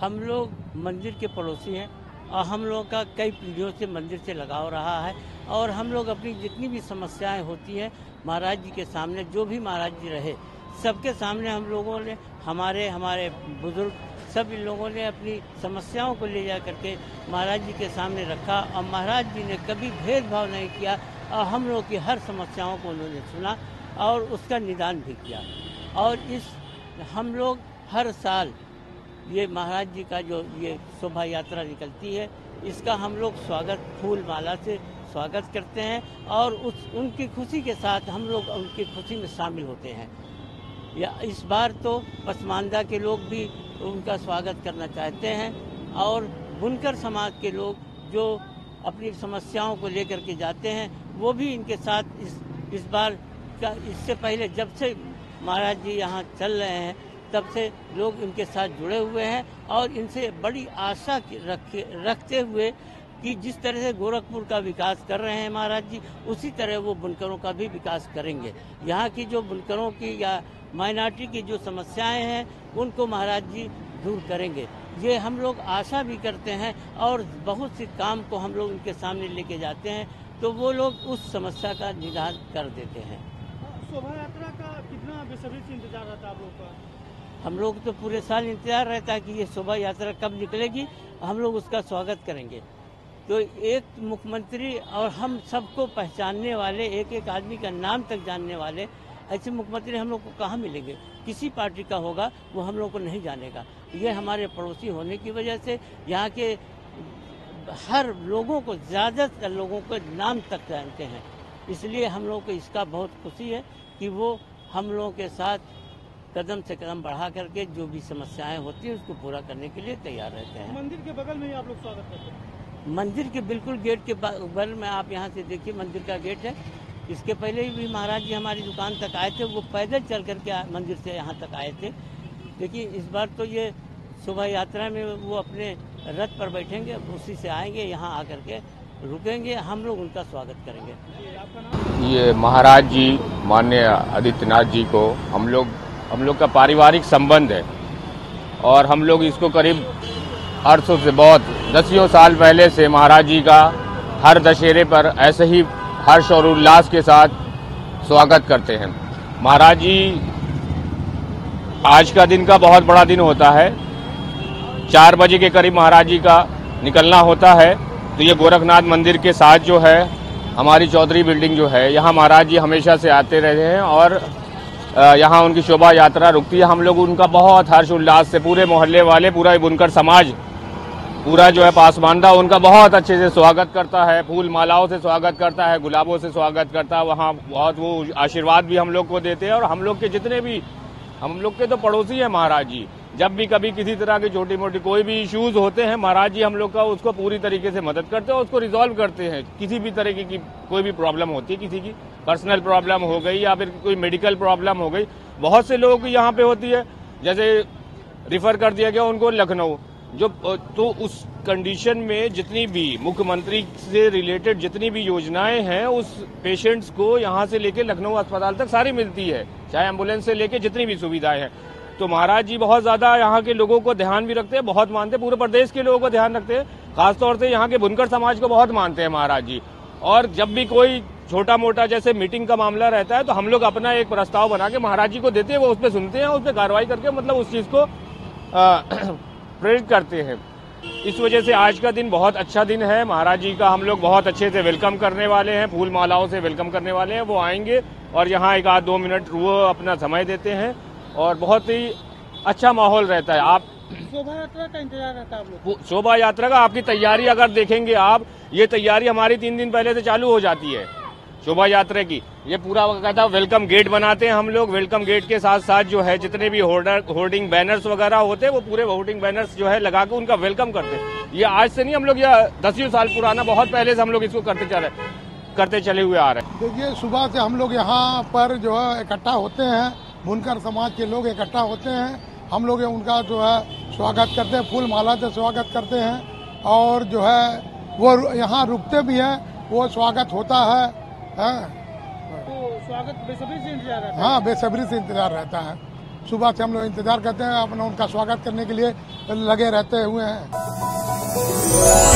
हम लोग मंदिर के पड़ोसी हैं और हम लोग का कई पीढ़ियों से मंदिर से लगाव रहा है और हम लोग अपनी जितनी भी समस्याएं होती हैं महाराज जी के सामने, जो भी महाराज जी रहे सबके सामने हम लोगों ने, हमारे बुजुर्ग सब इन लोगों ने अपनी समस्याओं को ले जा करके महाराज जी के सामने रखा और महाराज जी ने कभी भेदभाव नहीं किया और हम लोग की हर समस्याओं को उन्होंने सुना और उसका निदान भी किया। और इस हम लोग हर साल ये महाराज जी का जो ये शोभा यात्रा निकलती है इसका हम लोग स्वागत फूल माला से स्वागत करते हैं और उनकी खुशी के साथ हम लोग उनकी खुशी में शामिल होते हैं। या इस बार तो पसमानदा के लोग भी उनका स्वागत करना चाहते हैं और बुनकर समाज के लोग जो अपनी समस्याओं को लेकर के जाते हैं वो भी इनके साथ इस बार का, इससे पहले जब से महाराज जी यहाँ चल रहे हैं तब से लोग इनके साथ जुड़े हुए हैं और इनसे बड़ी आशा रखते हुए कि जिस तरह से गोरखपुर का विकास कर रहे हैं महाराज जी उसी तरह वो बुनकरों का भी विकास करेंगे। यहाँ की जो बुनकरों की या माइनॉरिटी की जो समस्याएं हैं उनको महाराज जी दूर करेंगे, ये हम लोग आशा भी करते हैं और बहुत से काम को हम लोग उनके सामने लेके जाते हैं तो वो लोग उस समस्या का निदान कर देते हैं। शोभा यात्रा का कितना बेसब्री से इंतजार रहता है आप लोग का? हम लोग तो पूरे साल इंतजार रहता है कि ये शोभा यात्रा कब निकलेगी, हम लोग उसका स्वागत करेंगे। तो एक मुख्यमंत्री और हम सबको पहचानने वाले, एक एक आदमी का नाम तक जानने वाले ऐसे मुख्यमंत्री हम लोग को कहाँ मिलेंगे? किसी पार्टी का होगा वो हम लोग को नहीं जानेगा। ये हमारे पड़ोसी होने की वजह से यहाँ के हर लोगों को, ज़्यादातर लोगों के नाम तक जानते हैं, इसलिए हम लोग को इसका बहुत खुशी है कि वो हम लोगों के साथ कदम से कदम बढ़ा करके जो भी समस्याएं होती हैं उसको पूरा करने के लिए तैयार रहते हैं। मंदिर के बगल में ही आप लोग स्वागत करते हैं? मंदिर के बिल्कुल गेट के बगल में, आप यहाँ से देखिए मंदिर का गेट है। इसके पहले भी महाराज जी हमारी दुकान तक आए थे, वो पैदल चल करके मंदिर से यहाँ तक आए थे, लेकिन इस बार तो ये शोभा यात्रा में वो अपने रथ पर बैठेंगे, उसी से आएंगे, यहाँ आकर के रुकेंगे, हम लोग उनका स्वागत करेंगे। ये महाराज जी माननीय आदित्यनाथ जी को हम लोग का पारिवारिक संबंध है और हम लोग इसको करीब 800 से बहुत दसियों साल पहले से महाराज जी का हर दशहरे पर ऐसे ही हर्ष और उल्लास के साथ स्वागत करते हैं। महाराज जी, आज का दिन का बहुत बड़ा दिन होता है, 4 बजे के करीब महाराज जी का निकलना होता है। तो ये गोरखनाथ मंदिर के साथ जो है हमारी चौधरी बिल्डिंग जो है, यहाँ महाराज जी हमेशा से आते रहते हैं और यहाँ उनकी शोभा यात्रा रुकती है। हम लोग उनका बहुत हर्ष उल्लास से, पूरे मोहल्ले वाले, पूरा बुनकर समाज, पूरा जो है पासमानदा उनका बहुत अच्छे से स्वागत करता है, फूल मालाओं से स्वागत करता है, गुलाबों से स्वागत करता है। वहाँ बहुत वो आशीर्वाद भी हम लोग को देते हैं और हम लोग के जितने भी, हम लोग के तो पड़ोसी हैं महाराज जी, जब भी कभी किसी तरह के छोटी मोटी कोई भी इश्यूज़ होते हैं महाराज जी हम लोग का उसको पूरी तरीके से मदद करते हैं और उसको रिजॉल्व करते हैं। किसी भी तरीके की कोई भी प्रॉब्लम होती है, किसी की पर्सनल प्रॉब्लम हो गई या फिर कोई मेडिकल प्रॉब्लम हो गई, बहुत से लोगों की यहाँ पर होती है, जैसे रिफ़र कर दिया गया उनको लखनऊ, जो तो उस कंडीशन में जितनी भी मुख्यमंत्री से रिलेटेड जितनी भी योजनाएं हैं उस पेशेंट्स को यहाँ से लेके लखनऊ अस्पताल तक सारी मिलती है, चाहे एम्बुलेंस से लेके जितनी भी सुविधाएं हैं। तो महाराज जी बहुत ज़्यादा यहाँ के लोगों को ध्यान भी रखते हैं, बहुत मानते हैं, पूरे प्रदेश के लोगों को ध्यान रखते हैं, खासतौर से यहाँ के बुनकर समाज को बहुत मानते हैं महाराज जी। और जब भी कोई छोटा मोटा जैसे मीटिंग का मामला रहता है तो हम लोग अपना एक प्रस्ताव बना के महाराज जी को देते हैं, वो उस पर सुनते हैं, उस पर कार्रवाई करके मतलब उस चीज़ को प्रेरित करते हैं। इस वजह से आज का दिन बहुत अच्छा दिन है, महाराज जी का हम लोग बहुत अच्छे से वेलकम करने वाले हैं, फूल मालाओं से वेलकम करने वाले हैं। वो आएंगे और यहाँ 1-2 मिनट वो अपना समय देते हैं और बहुत ही अच्छा माहौल रहता है। आप शोभा यात्रा का इंतजार रहता है आप लोग? शोभा यात्रा का आपकी तैयारी अगर देखेंगे आप, ये तैयारी हमारी 3 दिन पहले से चालू हो जाती है शोभा यात्रा की। ये पूरा कहता वेलकम गेट बनाते हैं हम लोग, वेलकम गेट के साथ साथ जो है जितने भी होर्डिंग बैनर्स वगैरह होते हैं वो पूरे होर्डिंग बैनर्स जो है लगा के उनका वेलकम करते हैं। ये आज से नहीं, हम लोग यह 10 साल पुराना, बहुत पहले से हम लोग इसको करते चले हुए आ रहे हैं। देखिए, सुबह से हम लोग यहाँ पर जो है इकट्ठा होते हैं, बुनकर समाज के लोग इकट्ठा होते हैं, हम लोग उनका जो है स्वागत करते हैं, फूल माला से स्वागत करते हैं और जो है वो यहाँ रुकते भी हैं, वो स्वागत होता है। हाँ, तो स्वागत बेसब्री से इंतजार रहता है। हाँ, बेसब्री से इंतजार रहता है। सुबह से हम लोग इंतजार करते हैं अपना उनका स्वागत करने के लिए लगे रहते हुए हैं।